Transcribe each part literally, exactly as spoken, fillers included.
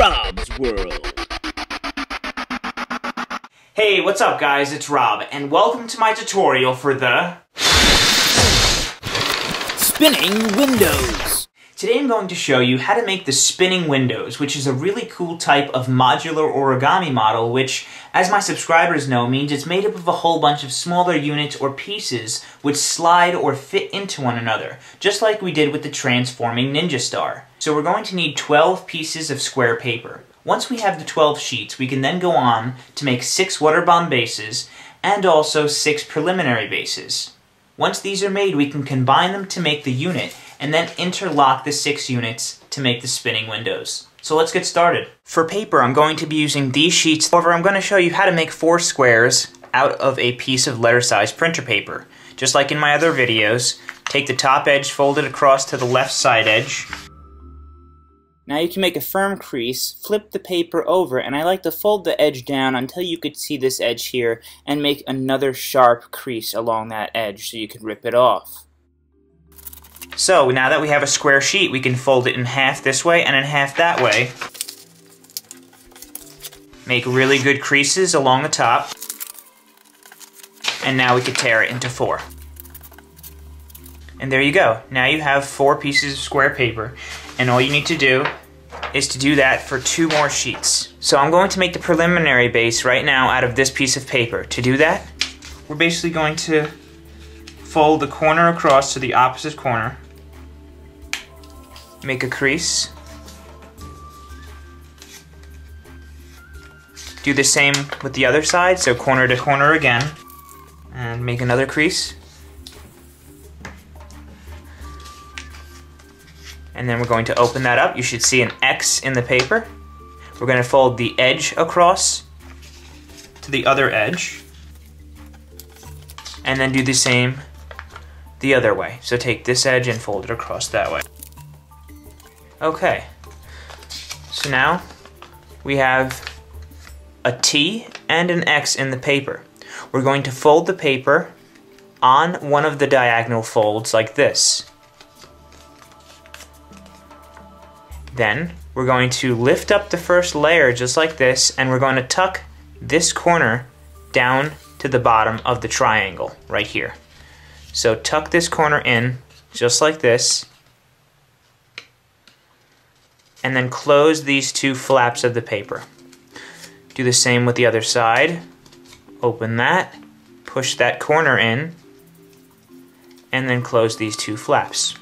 Rob's World. Hey, what's up guys, it's Rob, and welcome to my tutorial for the Spinning Windows. Today I'm going to show you how to make the Spinning Windows, which is a really cool type of modular origami model, which, as my subscribers know, means it's made up of a whole bunch of smaller units or pieces which slide or fit into one another, just like we did with the transforming ninja star. So we're going to need twelve pieces of square paper. Once we have the twelve sheets, we can then go on to make six water bomb bases and also six preliminary bases. Once these are made, we can combine them to make the unit, and then interlock the six units to make the spinning windows. So let's get started. For paper, I'm going to be using these sheets. However, I'm going to show you how to make four squares out of a piece of letter-sized printer paper. Just like in my other videos, take the top edge, fold it across to the left side edge. Now you can make a firm crease, flip the paper over, and I like to fold the edge down until you could see this edge here, and make another sharp crease along that edge so you could rip it off. So, now that we have a square sheet, we can fold it in half this way and in half that way. Make really good creases along the top. And now we can tear it into four. And there you go. Now you have four pieces of square paper. And all you need to do is to do that for two more sheets. So I'm going to make the preliminary base right now out of this piece of paper. To do that, we're basically going to fold the corner across to the opposite corner, make a crease, do the same with the other side, so corner to corner again, and make another crease, and then we're going to open that up. You should see an X in the paper. We're going to fold the edge across to the other edge, and then do the same the other way. So take this edge and fold it across that way. Okay, so now we have a T and an X in the paper. We're going to fold the paper on one of the diagonal folds like this. Then we're going to lift up the first layer just like this, and we're going to tuck this corner down to the bottom of the triangle right here. So tuck this corner in just like this, and then close these two flaps of the paper. Do the same with the other side. Open that, push that corner in, and then close these two flaps.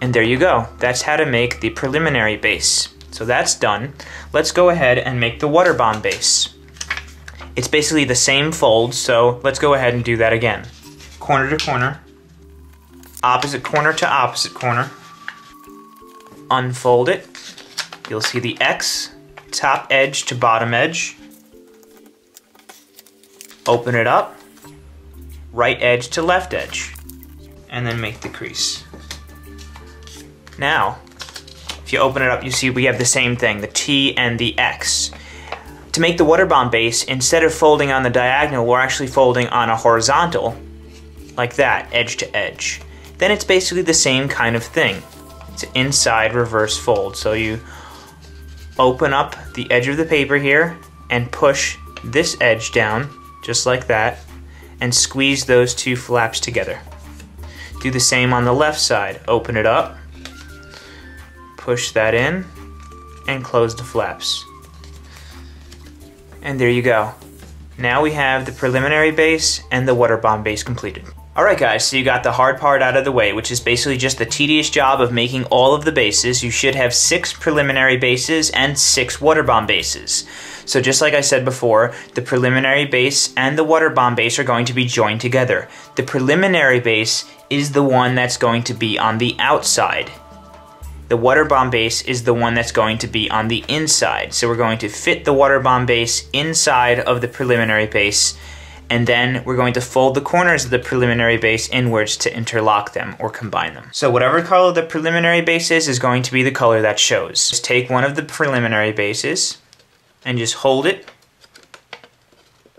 And there you go. That's how to make the preliminary base. So that's done. Let's go ahead and make the water bomb base. It's basically the same fold, so let's go ahead and do that again. Corner to corner, opposite corner to opposite corner, unfold it, you'll see the X, top edge to bottom edge, open it up, right edge to left edge, and then make the crease. Now, if you open it up, you see we have the same thing, the T and the X. To make the water bomb base, instead of folding on the diagonal, we're actually folding on a horizontal, like that, edge to edge. Then it's basically the same kind of thing. It's an inside reverse fold. So you open up the edge of the paper here and push this edge down, just like that, and squeeze those two flaps together. Do the same on the left side. Open it up, push that in, and close the flaps. And there you go. Now we have the preliminary base and the water bomb base completed. Alright guys, so you got the hard part out of the way, which is basically just the tedious job of making all of the bases. You should have six preliminary bases and six water bomb bases. So just like I said before, the preliminary base and the water bomb base are going to be joined together. The preliminary base is the one that's going to be on the outside. The water bomb base is the one that's going to be on the inside. So we're going to fit the water bomb base inside of the preliminary base, and then we're going to fold the corners of the preliminary base inwards to interlock them or combine them. So whatever color the preliminary base is, is going to be the color that shows. Just take one of the preliminary bases and just hold it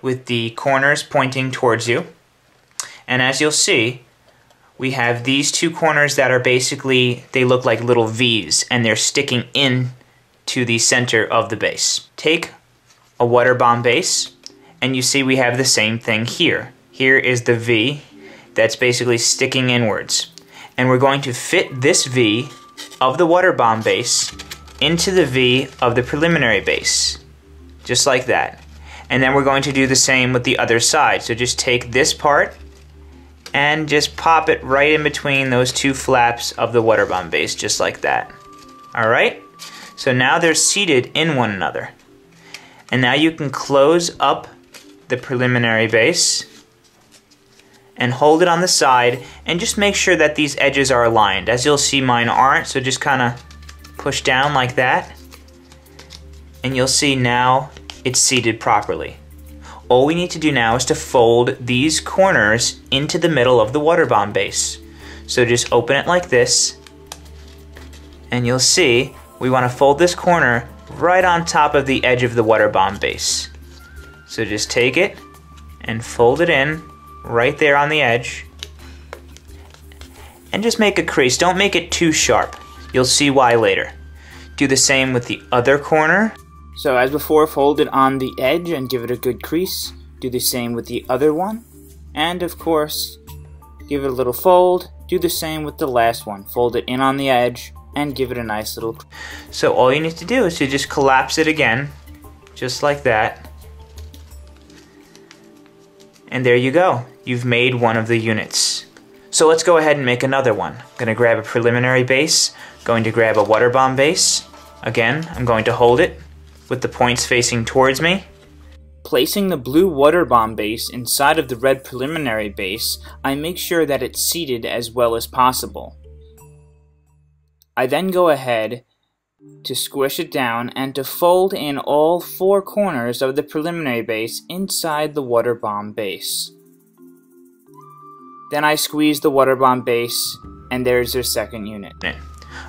with the corners pointing towards you. And as you'll see, we have these two corners that are basically, they look like little V's, and they're sticking in to the center of the base. Take a water bomb base, and you see we have the same thing here. Here is the V that's basically sticking inwards. And we're going to fit this V of the water bomb base into the V of the preliminary base, just like that. And then we're going to do the same with the other side. So just take this part and just pop it right in between those two flaps of the water bomb base, just like that. Alright? So now they're seated in one another. And now you can close up the preliminary base and hold it on the side and just make sure that these edges are aligned. As you'll see, mine aren't, so just kind of push down like that, and you'll see now it's seated properly. All we need to do now is to fold these corners into the middle of the water bomb base. So just open it like this, and you'll see we want to fold this corner right on top of the edge of the water bomb base. So just take it and fold it in right there on the edge, and just make a crease. Don't make it too sharp. You'll see why later. Do the same with the other corner. So as before, fold it on the edge and give it a good crease. Do the same with the other one. And of course, give it a little fold. Do the same with the last one. Fold it in on the edge and give it a nice little crease. So all you need to do is to just collapse it again, just like that. And there you go. You've made one of the units. So let's go ahead and make another one. I'm going to grab a preliminary base, going to grab a water bomb base. Again, I'm going to hold it with the points facing towards me. Placing the blue water bomb base inside of the red preliminary base, I make sure that it's seated as well as possible. I then go ahead to squish it down and to fold in all four corners of the preliminary base inside the water bomb base. Then I squeeze the water bomb base, and there's your second unit.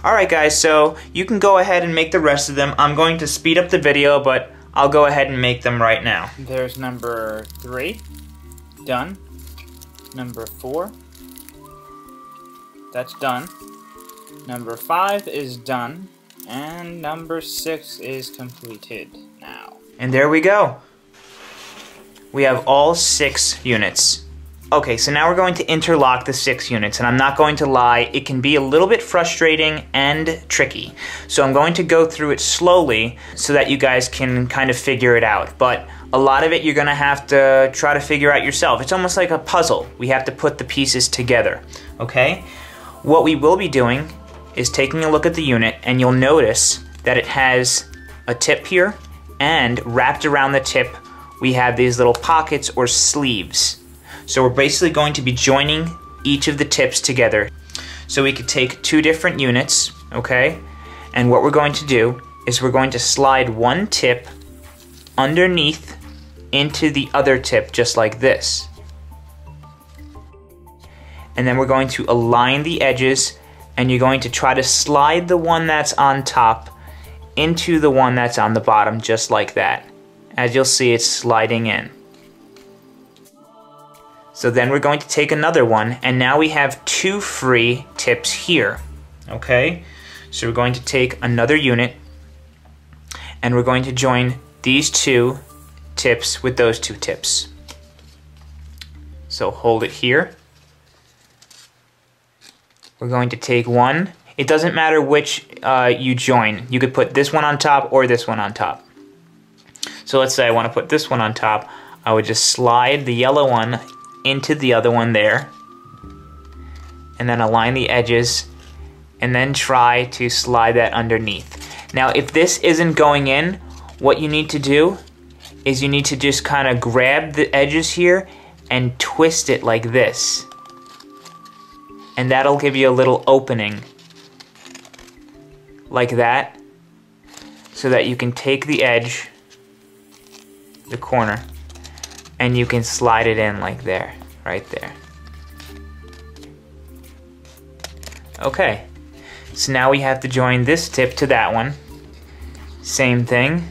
Alright guys, so you can go ahead and make the rest of them. I'm going to speed up the video, but I'll go ahead and make them right now. There's number three. Done. Number four. That's done. Number five is done. And number six is completed now. And there we go. We have all six units. Okay, so now we're going to interlock the six units, and I'm not going to lie, it can be a little bit frustrating and tricky. So I'm going to go through it slowly so that you guys can kind of figure it out, but a lot of it you're gonna have to try to figure out yourself. It's almost like a puzzle. We have to put the pieces together, okay? What we will be doing is taking a look at the unit, and you'll notice that it has a tip here, and wrapped around the tip we have these little pockets or sleeves. So we're basically going to be joining each of the tips together. So we could take two different units, okay? And what we're going to do is we're going to slide one tip underneath into the other tip, just like this. And then we're going to align the edges, and you're going to try to slide the one that's on top into the one that's on the bottom, just like that. As you'll see, it's sliding in. So then we're going to take another one, and now we have two free tips here, okay? So we're going to take another unit, and we're going to join these two tips with those two tips. So hold it here. We're going to take one. It doesn't matter which uh, you join. You could put this one on top or this one on top. So let's say I want to put this one on top. I would just slide the yellow one into the other one there, and then align the edges, and then try to slide that underneath. Now if this isn't going in, what you need to do is you need to just kind of grab the edges here and twist it like this, and that'll give you a little opening like that, so that you can take the edge, the corner, and you can slide it in like there, right there. Okay, so now we have to join this tip to that one. Same thing,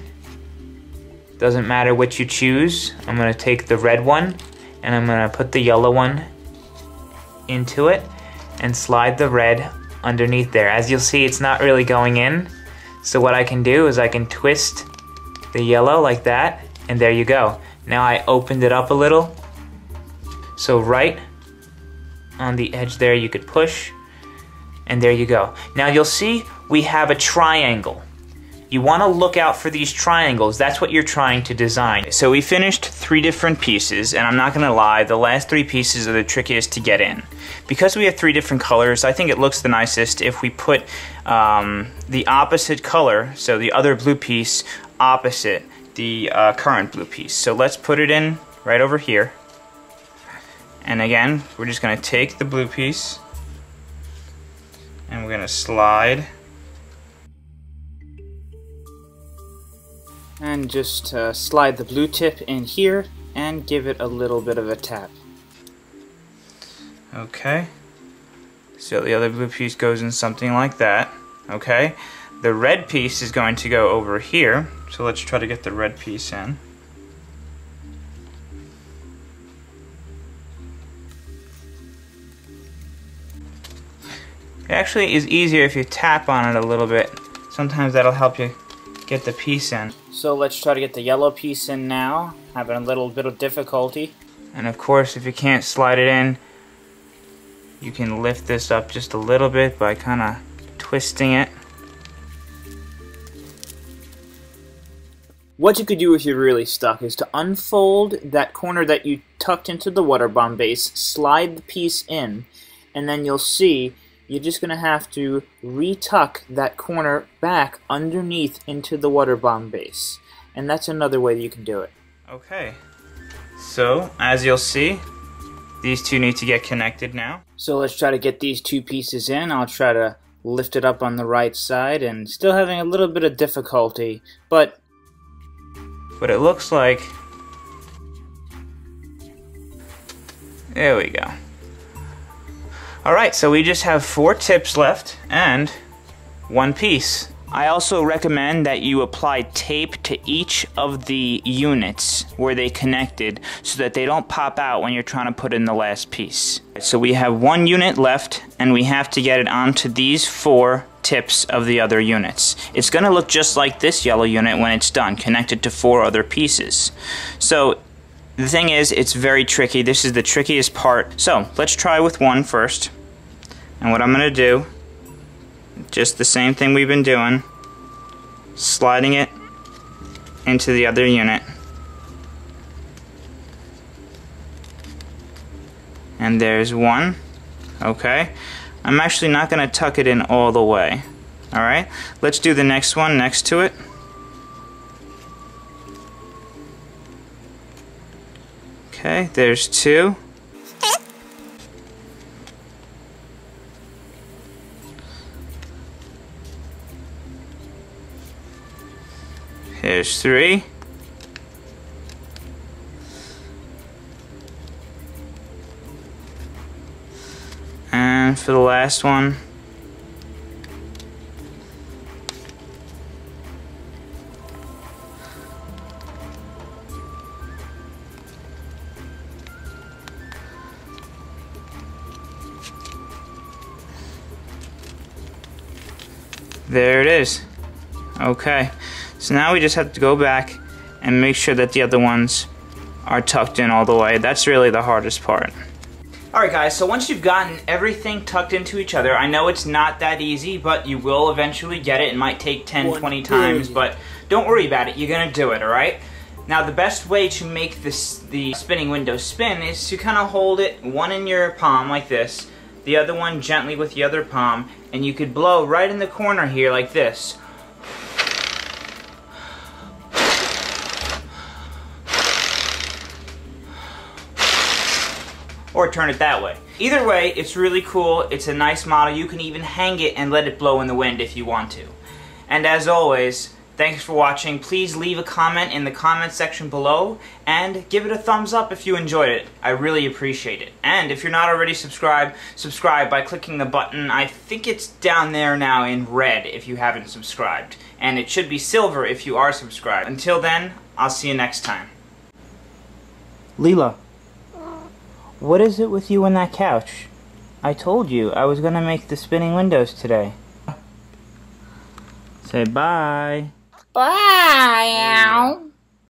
doesn't matter which you choose. I'm gonna take the red one, and I'm gonna put the yellow one into it, and slide the red underneath there. As you'll see, it's not really going in, So what I can do is I can twist the yellow like that, and there you go. Now I opened it up a little. So right on the edge there you could push, and there you go. Now you'll see we have a triangle. You want to look out for these triangles. That's what you're trying to design. So we finished three different pieces, and I'm not gonna lie, the last three pieces are the trickiest to get in. Because we have three different colors, I think it looks the nicest if we put um, the opposite color, so the other blue piece, opposite the uh, current blue piece. So let's put it in right over here. And again, we're just gonna take the blue piece, and we're gonna slide and just uh, slide the blue tip in here and give it a little bit of a tap. Okay, so the other blue piece goes in something like that. Okay, the red piece is going to go over here, so let's try to get the red piece in. It actually is easier if you tap on it a little bit. Sometimes that'll help you get the piece in. So let's try to get the yellow piece in now. Having a little bit of difficulty. And of course, if you can't slide it in, you can lift this up just a little bit by kind of twisting it. What you could do if you're really stuck is to unfold that corner that you tucked into the water bomb base, slide the piece in, and then you'll see you're just going to have to retuck that corner back underneath into the water bomb base. And that's another way that you can do it. Okay, so as you'll see, these two need to get connected now. So let's try to get these two pieces in. I'll try to lift it up on the right side, and still having a little bit of difficulty, but... But it looks like... There we go. Alright, so we just have four tips left and one piece. I also recommend that you apply tape to each of the units where they connected so that they don't pop out when you're trying to put in the last piece. So we have one unit left, and we have to get it onto these four tips of the other units. It's going to look just like this yellow unit when it's done, connected to four other pieces. So the thing is, it's very tricky. This is the trickiest part. So let's try with one first. And what I'm going to do, just the same thing we've been doing, sliding it into the other unit. And there's one. Okay. I'm actually not going to tuck it in all the way. Alright. Let's do the next one next to it. Okay, there's two. Here's three. And for the last one, there it is. Okay. So now we just have to go back and make sure that the other ones are tucked in all the way. That's really the hardest part. Alright guys, so once you've gotten everything tucked into each other, I know it's not that easy, but you will eventually get it. It might take ten, twenty times, but don't worry about it. You're gonna do it, alright? Now the best way to make this the spinning window spin is to kind of hold it, one in your palm like this, the other one gently with the other palm, and you could blow right in the corner here like this. Or turn it that way. Either way, it's really cool. It's a nice model. You can even hang it and let it blow in the wind if you want to. And as always, thanks for watching. Please leave a comment in the comment section below, and give it a thumbs up if you enjoyed it. I really appreciate it. And if you're not already subscribed, subscribe by clicking the button. I think it's down there now in red if you haven't subscribed. And it should be silver if you are subscribed. Until then, I'll see you next time. Leela. What is it with you and that couch? I told you I was gonna make the spinning windows today. Say bye. Bye.